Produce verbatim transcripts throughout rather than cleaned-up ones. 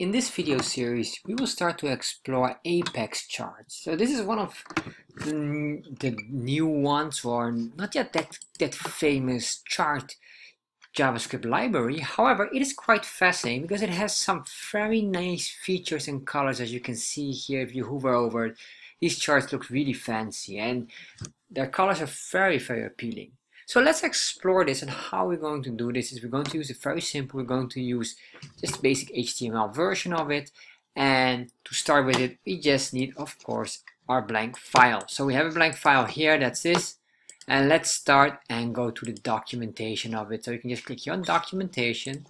In this video series, we will start to explore Apex charts. So this is one of the, the new ones, or not yet that, that famous chart JavaScript library. However, it is quite fascinating because it has some very nice features and colors, as you can see here. If you hover over it, these charts look really fancy and their colors are very, very appealing. So let's explore this, and how we're going to do this is we're going to use it very simple. We're going to use just basic H T M L version of it, and to start with it, we just need, of course, our blank file. So we have a blank file here, that's this, and let's start and go to the documentation of it. So you can just click here on documentation,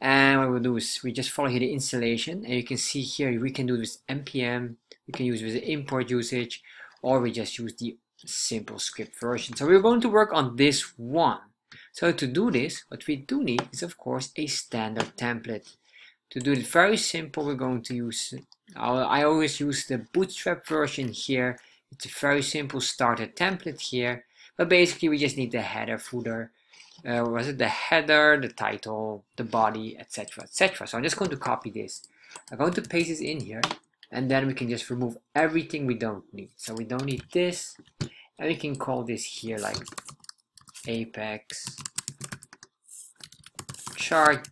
and what we'll do is we just follow here the installation, and you can see here we can do this N P M, we can use it with the import usage, or we just use the simple script version. So we're going to work on this one. So to do this, what we do need is, of course, a standard template. To do it very simple, we're going to use, I always use the Bootstrap version here. It's a very simple starter template here, but basically we just need the header, footer, uh, was it the header, the title, the body, etc, etc. So I'm just going to copy this, I'm going to paste this in here, and then we can just remove everything we don't need. So we don't need this, and we can call this here like Apex chart,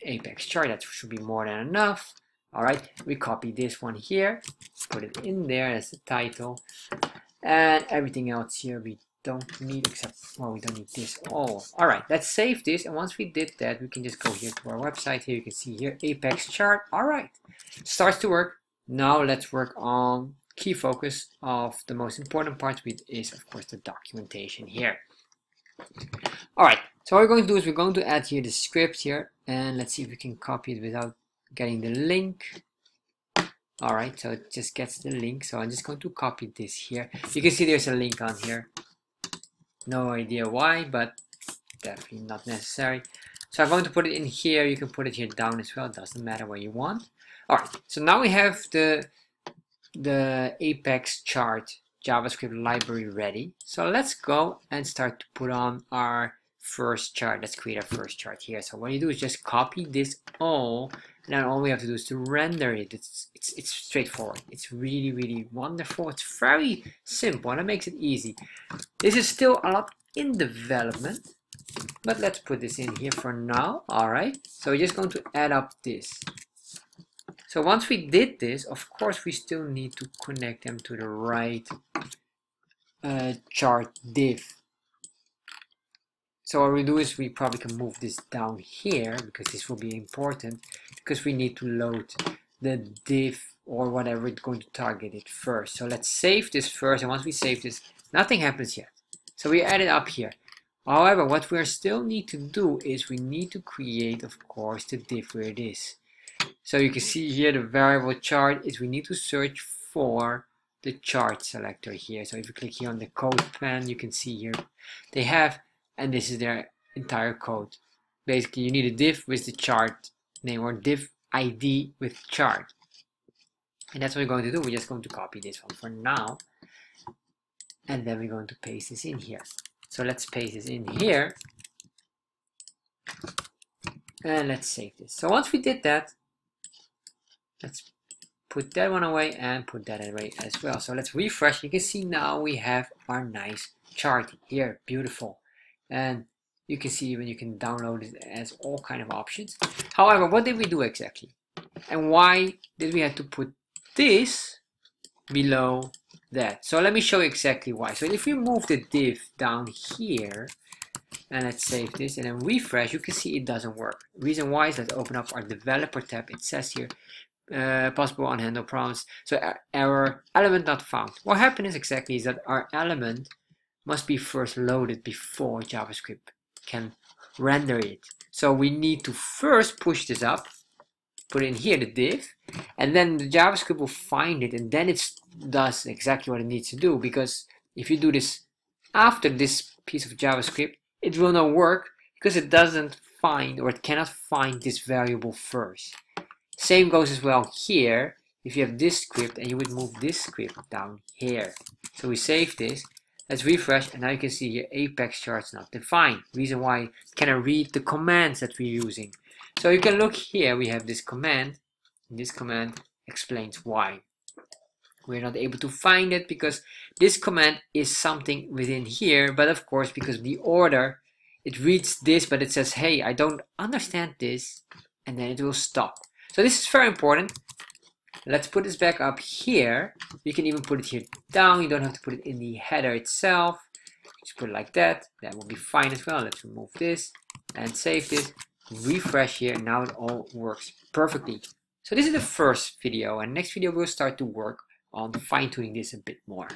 Apex chart, that should be more than enough. Alright, we copy this one here, put it in there as the title, and everything else here we don't need, except, well, we don't need this all. Alright, let's save this, and once we did that, we can just go here to our website. Here you can see here, Apex chart. Alright, starts to work. Now let's work on key focus of the most important part, which is, of course, the documentation here. Alright, so what we're going to do is we're going to add here the script here, and let's see if we can copy it without getting the link. Alright, so it just gets the link, so I'm just going to copy this here. You can see there's a link on here. No idea why, but definitely not necessary. So I'm going to put it in here. You can put it here down as well. It doesn't matter where you want. All right. So now we have the the Apex chart JavaScript library ready. So let's go and start to put on our first chart. Let's create our first chart here. So what you do is just copy this all, and then all we have to do is to render it. It's it's, it's straightforward. It's really, really wonderful. It's very simple, and it makes it easy. This is still a lot in development, but let's put this in here for now. All right. So we're just going to add up this. So once we did this, of course, we still need to connect them to the right uh, chart div. So what we do is we probably can move this down here, because this will be important, because we need to load the div or whatever it's going to target it first. So let's save this first, and once we save this, nothing happens yet. So we add it up here. However, what we still need to do is we need to create, of course, the div where it is. So you can see here the variable chart is, we need to search for the chart selector here. So if you click here on the code pen, you can see here they have, and this is their entire code. Basically, you need a div with the chart name, or div I D with chart. And that's what we're going to do. We're just going to copy this one for now, and then we're going to paste this in here. So let's paste this in here, and let's save this. So once we did that, let's put that one away and put that away as well. So let's refresh. You can see now we have our nice chart here. Beautiful. And you can see when you can download it as all kind of options. However, what did we do exactly? And why did we have to put this below that? So let me show you exactly why. So if we move the div down here, and let's save this and then refresh, you can see it doesn't work. Reason why is, let's open up our developer tab. It says here, uh, possible unhandled problems. So error, element not found. What happened is exactly is that our element must be first loaded before JavaScript can render it. So we need to first push this up, put in here the div, and then the JavaScript will find it, and then it does exactly what it needs to do. Because if you do this after this piece of JavaScript, it will not work, because it doesn't find, or it cannot find this variable first. Same goes as well here. If you have this script, and you would move this script down here. So we save this. Let's refresh, and now you can see here Apex charts not defined. Reason why, can I read the commands that we're using? So you can look here, we have this command. This command explains why we're not able to find it, because this command is something within here, but of course, because the order, it reads this, but it says, hey, I don't understand this, and then it will stop. So this is very important. Let's put this back up here. You can even put it here down. You don't have to put it in the header itself. Just put it like that. That will be fine as well. Let's remove this and save this. Refresh here. Now it all works perfectly. So this is the first video, and next video we'll start to work on fine-tuning this a bit more.